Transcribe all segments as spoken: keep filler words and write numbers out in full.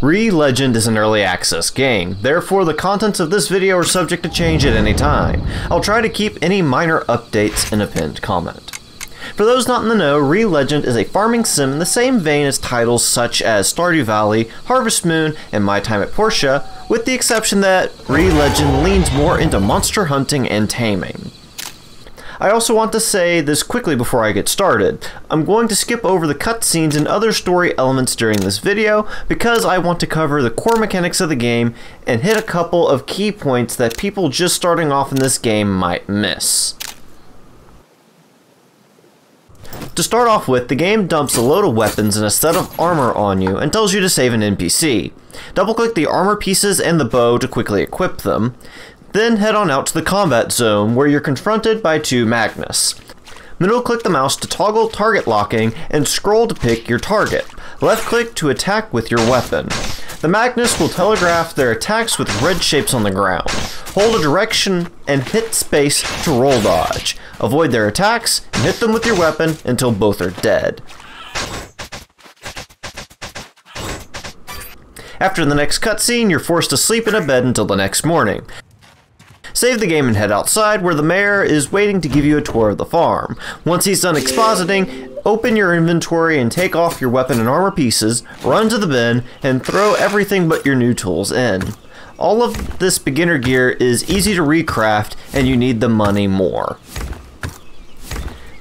Re:Legend is an early access game, therefore the contents of this video are subject to change at any time. I'll try to keep any minor updates in a pinned comment. For those not in the know, Re:Legend is a farming sim in the same vein as titles such as Stardew Valley, Harvest Moon, and My Time at Portia, with the exception that Re:Legend leans more into monster hunting and taming. I also want to say this quickly before I get started. I'm going to skip over the cutscenes and other story elements during this video because I want to cover the core mechanics of the game and hit a couple of key points that people just starting off in this game might miss. To start off with, the game dumps a load of weapons and a set of armor on you and tells you to save an N P C. Double-click the armor pieces and the bow to quickly equip them. Then head on out to the combat zone where you're confronted by two Magnus. Middle click the mouse to toggle target locking and scroll to pick your target. Left click to attack with your weapon. The Magnus will telegraph their attacks with red shapes on the ground. Hold a direction and hit space to roll dodge. Avoid their attacks and hit them with your weapon until both are dead. After the next cutscene, you're forced to sleep in a bed until the next morning. Save the game and head outside where the mayor is waiting to give you a tour of the farm. Once he's done expositing, open your inventory and take off your weapon and armor pieces, run to the bin, and throw everything but your new tools in. All of this beginner gear is easy to recraft and you need the money more.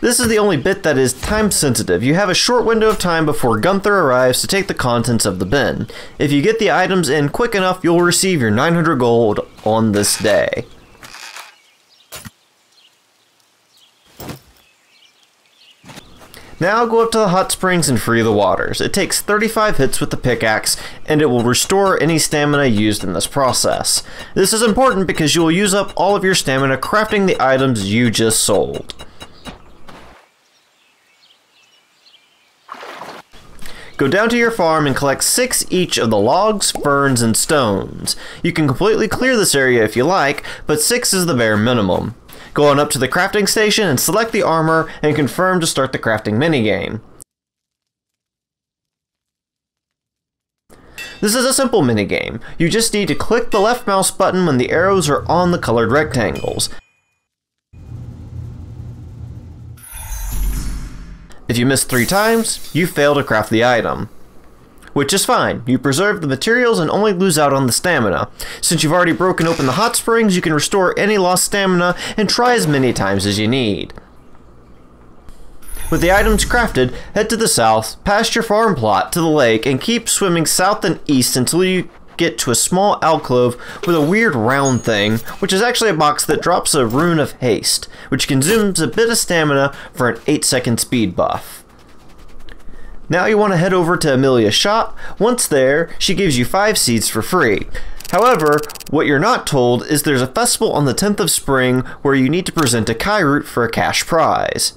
This is the only bit that is time sensitive. You have a short window of time before Gunther arrives to take the contents of the bin. If you get the items in quick enough, you'll receive your nine hundred gold on this day. Now go up to the hot springs and free the waters. It takes thirty-five hits with the pickaxe, and it will restore any stamina used in this process. This is important because you will use up all of your stamina crafting the items you just sold. Go down to your farm and collect six each of the logs, ferns, and stones. You can completely clear this area if you like, but six is the bare minimum. Go on up to the crafting station and select the armor and confirm to start the crafting minigame. This is a simple minigame. You just need to click the left mouse button when the arrows are on the colored rectangles. If you miss three times, you fail to craft the item. Which is fine, you preserve the materials and only lose out on the stamina. Since you've already broken open the hot springs, you can restore any lost stamina and try as many times as you need. With the items crafted, head to the south, past your farm plot, to the lake, and keep swimming south and east until you get to a small alcove with a weird round thing, which is actually a box that drops a rune of haste, which consumes a bit of stamina for an eight second speed buff. Now you want to head over to Amelia's shop. Once there, she gives you five seeds for free. However, what you're not told is there's a festival on the tenth of spring where you need to present a Kairoot for a cash prize.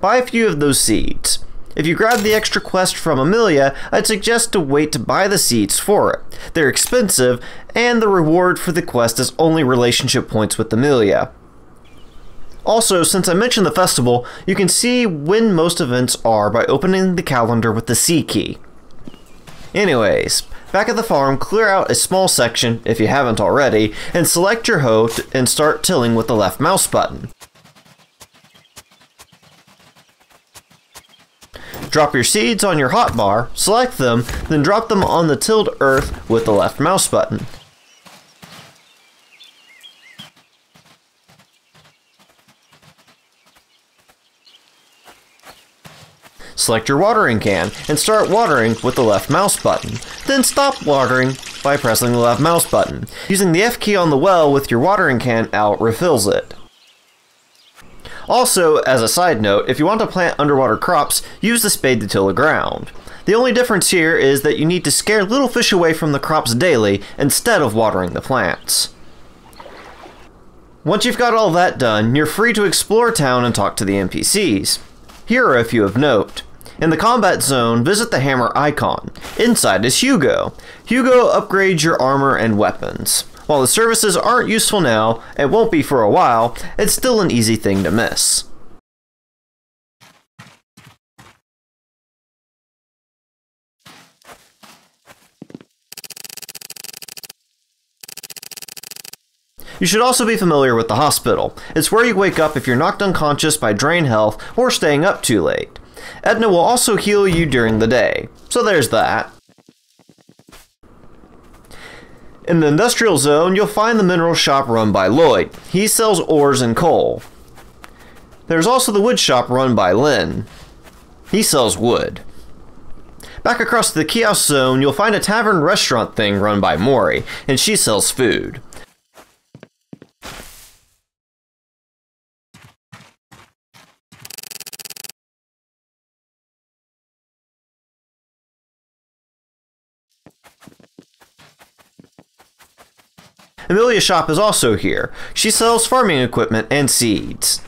Buy a few of those seeds. If you grab the extra quest from Amelia, I'd suggest to wait to buy the seeds for it. They're expensive, and the reward for the quest is only relationship points with Amelia. Also, since I mentioned the festival, you can see when most events are by opening the calendar with the C key. Anyways, back at the farm, clear out a small section, if you haven't already, and select your hoe and start tilling with the left mouse button. Drop your seeds on your hotbar, select them, then drop them on the tilled earth with the left mouse button. Select your watering can and start watering with the left mouse button. Then stop watering by pressing the left mouse button. Using the F key on the well with your watering can out refills it. Also, as a side note, if you want to plant underwater crops, use the spade to till the ground. The only difference here is that you need to scare little fish away from the crops daily instead of watering the plants. Once you've got all that done, you're free to explore town and talk to the N P Cs. Here are a few of note. In the combat zone, visit the hammer icon. Inside is Hugo. Hugo upgrades your armor and weapons. While the services aren't useful now, and won't be for a while, it's still an easy thing to miss. You should also be familiar with the hospital. It's where you wake up if you're knocked unconscious by drain health or staying up too late. Edna will also heal you during the day. So there's that. In the industrial zone, you'll find the mineral shop run by Lloyd. He sells ores and coal. There's also the wood shop run by Lynn. He sells wood. Back across the kiosk zone, you'll find a tavern restaurant thing run by Maury, and she sells food. Amelia's shop is also here. She sells farming equipment and seeds.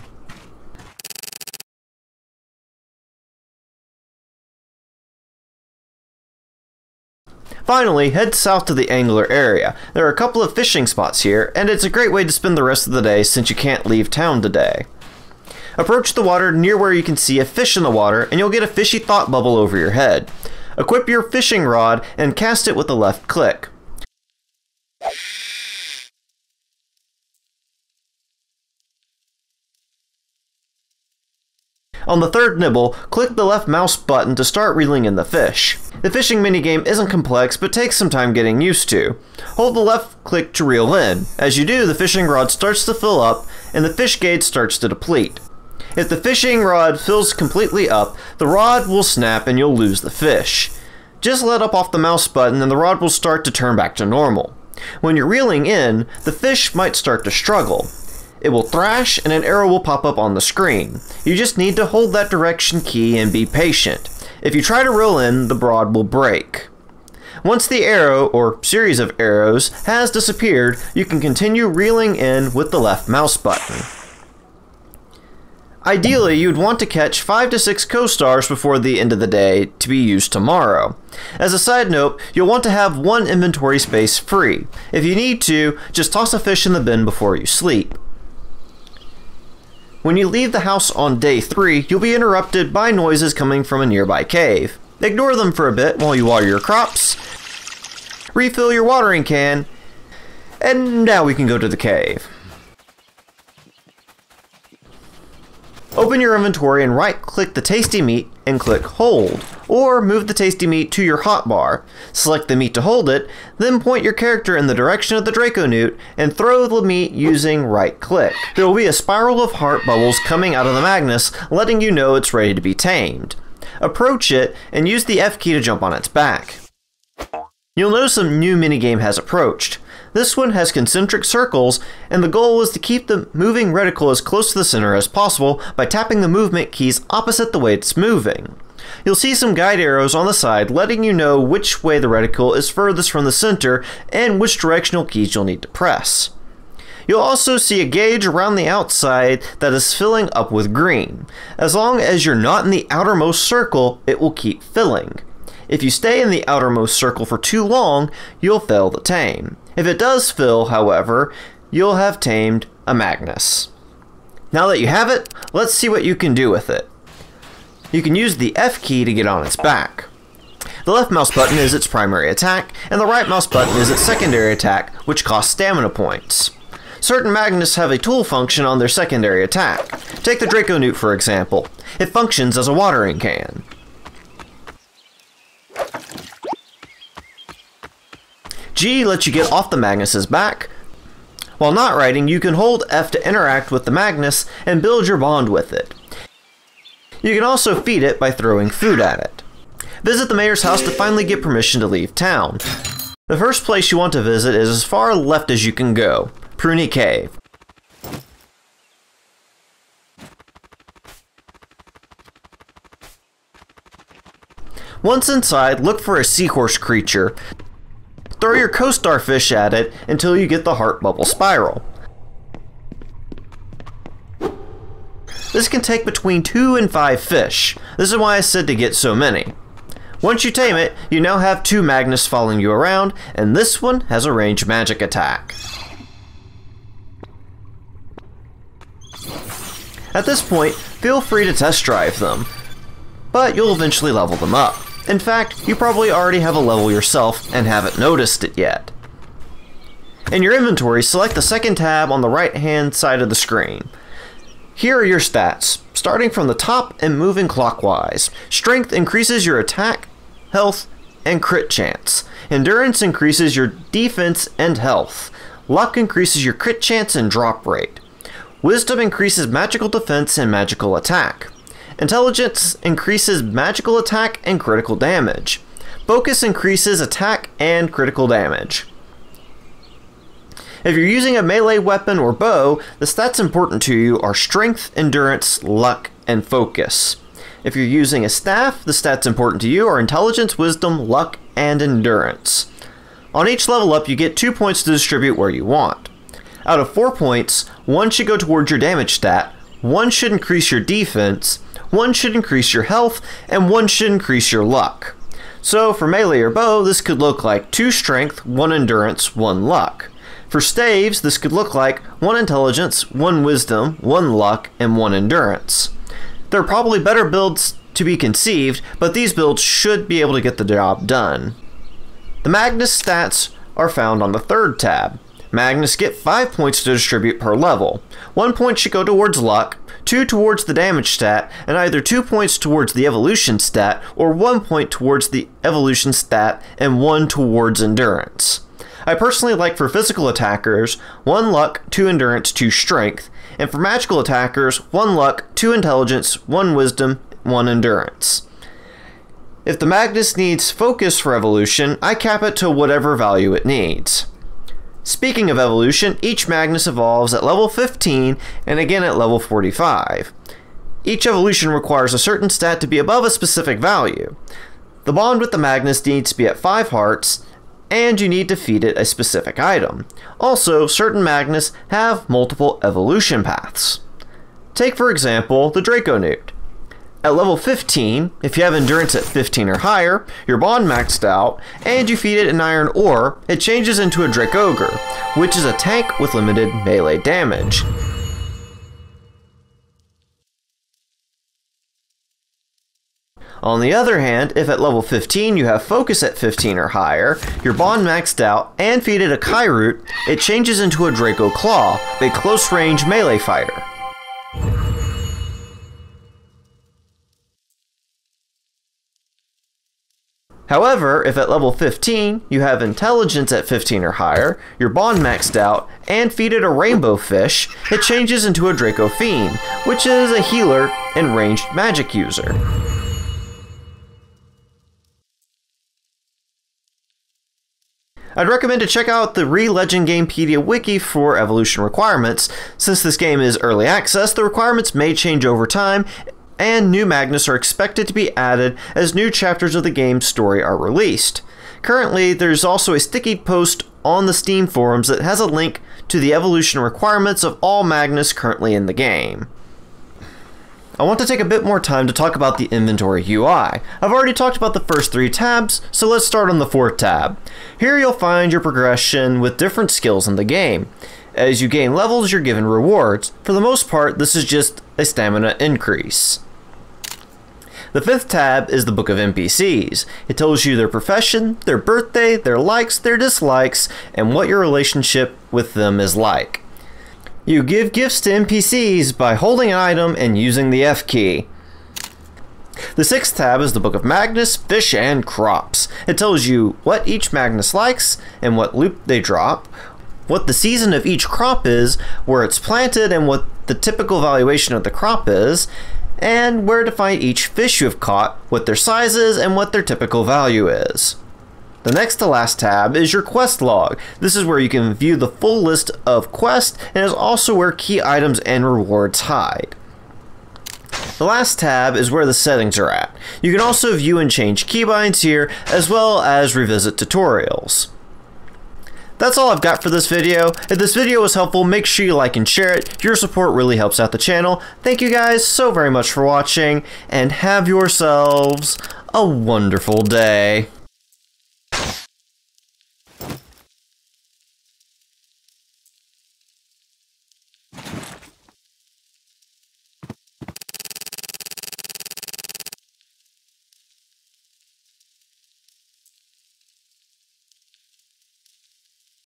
Finally, head south to the Angler area. There are a couple of fishing spots here, and it's a great way to spend the rest of the day since you can't leave town today. Approach the water near where you can see a fish in the water, and you'll get a fishy thought bubble over your head. Equip your fishing rod and cast it with a left click. On the third nibble, click the left mouse button to start reeling in the fish. The fishing minigame isn't complex, but takes some time getting used to. Hold the left click to reel in. As you do, the fishing rod starts to fill up, and the fish gauge starts to deplete. If the fishing rod fills completely up, the rod will snap and you'll lose the fish. Just let up off the mouse button and the rod will start to turn back to normal. When you're reeling in, the fish might start to struggle. It will thrash and an arrow will pop up on the screen. You just need to hold that direction key and be patient. If you try to reel in, the rod will break. Once the arrow, or series of arrows, has disappeared, you can continue reeling in with the left mouse button. Ideally, you'd want to catch five to six co-stars before the end of the day to be used tomorrow. As a side note, you'll want to have one inventory space free. If you need to, just toss a fish in the bin before you sleep. When you leave the house on day three, you'll be interrupted by noises coming from a nearby cave. Ignore them for a bit while you water your crops, refill your watering can, and now we can go to the cave. Open your inventory and right-click the tasty meat and click hold, or move the tasty meat to your hotbar. Select the meat to hold it, then point your character in the direction of the Draco Newt and throw the meat using right-click. There will be a spiral of heart bubbles coming out of the Magnus, letting you know it's ready to be tamed. Approach it and use the F key to jump on its back. You'll notice a new minigame has approached. This one has concentric circles, and the goal is to keep the moving reticle as close to the center as possible by tapping the movement keys opposite the way it's moving. You'll see some guide arrows on the side letting you know which way the reticle is furthest from the center and which directional keys you'll need to press. You'll also see a gauge around the outside that is filling up with green. As long as you're not in the outermost circle, it will keep filling. If you stay in the outermost circle for too long, you'll fail to tame. If it does fill, however, you'll have tamed a Magnus. Now that you have it, let's see what you can do with it. You can use the F key to get on its back. The left mouse button is its primary attack, and the right mouse button is its secondary attack, which costs stamina points. Certain Magnus have a tool function on their secondary attack. Take the Draco Newt, for example. It functions as a watering can. G lets you get off the Magnus's back. While not riding, you can hold F to interact with the Magnus and build your bond with it. You can also feed it by throwing food at it. Visit the mayor's house to finally get permission to leave town. The first place you want to visit is as far left as you can go, Pruni Cave. Once inside, look for a seahorse creature. Throw your co-star fish at it until you get the heart bubble spiral. This can take between two and five fish. This is why I said to get so many. Once you tame it, you now have two Magnus following you around, and this one has a ranged magic attack. At this point, feel free to test drive them, but you'll eventually level them up. In fact, you probably already have a level yourself and haven't noticed it yet. In your inventory, select the second tab on the right-hand side of the screen. Here are your stats, starting from the top and moving clockwise. Strength increases your attack, health, and crit chance. Endurance increases your defense and health. Luck increases your crit chance and drop rate. Wisdom increases magical defense and magical attack. Intelligence increases magical attack and critical damage. Focus increases attack and critical damage. If you're using a melee weapon or bow, the stats important to you are strength, endurance, luck, and focus. If you're using a staff, the stats important to you are intelligence, wisdom, luck, and endurance. On each level up, you get two points to distribute where you want. Out of four points, one should go towards your damage stat, one should increase your defense, one should increase your health, and one should increase your luck. So for melee or bow, this could look like two strength, one endurance, one luck. For staves, this could look like one intelligence, one wisdom, one luck, and one endurance. There are probably better builds to be conceived, but these builds should be able to get the job done. The Magnus stats are found on the third tab. Magnus get five points to distribute per level. One point should go towards luck, two towards the damage stat, and either two points towards the evolution stat, or one point towards the evolution stat, and one towards endurance. I personally like for physical attackers, one luck, two endurance, two strength, and for magical attackers, one luck, two intelligence, one wisdom, one endurance. If the Magnus needs focus for evolution, I cap it to whatever value it needs. Speaking of evolution, each Magnus evolves at level fifteen and again at level forty-five. Each evolution requires a certain stat to be above a specific value. The bond with the Magnus needs to be at five hearts, and you need to feed it a specific item. Also, certain Magnus have multiple evolution paths. Take for example, the Draco Newt. At level fifteen, if you have endurance at fifteen or higher, your bond maxed out, and you feed it an iron ore, it changes into a Dracogre, which is a tank with limited melee damage. On the other hand, if at level fifteen you have focus at fifteen or higher, your bond maxed out, and feed it a Kairoot, it changes into a Dracoclaw, a close-range melee fighter. However, if at level fifteen you have intelligence at fifteen or higher, your bond maxed out, and feed it a rainbow fish, it changes into a Dracophene, which is a healer and ranged magic user. I'd recommend to check out the Re:Legend Gamepedia wiki for evolution requirements. Since this game is early access, the requirements may change over time, and new Magnus are expected to be added as new chapters of the game's story are released. Currently, there's also a sticky post on the Steam forums that has a link to the evolution requirements of all Magnus currently in the game. I want to take a bit more time to talk about the inventory U I. I've already talked about the first three tabs, so let's start on the fourth tab. Here you'll find your progression with different skills in the game. As you gain levels, you're given rewards. For the most part, this is just a stamina increase. The fifth tab is the Book of N P Cs. It tells you their profession, their birthday, their likes, their dislikes, and what your relationship with them is like. You give gifts to N P Cs by holding an item and using the F key. The sixth tab is the Book of Magnus, Fish, and Crops. It tells you what each Magnus likes and what loot they drop, what the season of each crop is, where it's planted and what the typical valuation of the crop is, and where to find each fish you have caught, what their size is, and what their typical value is. The next to last tab is your quest log. This is where you can view the full list of quests and is also where key items and rewards hide. The last tab is where the settings are at. You can also view and change keybinds here as well as revisit tutorials. That's all I've got for this video. If this video was helpful, make sure you like and share it. Your support really helps out the channel. Thank you guys so very much for watching and have yourselves a wonderful day.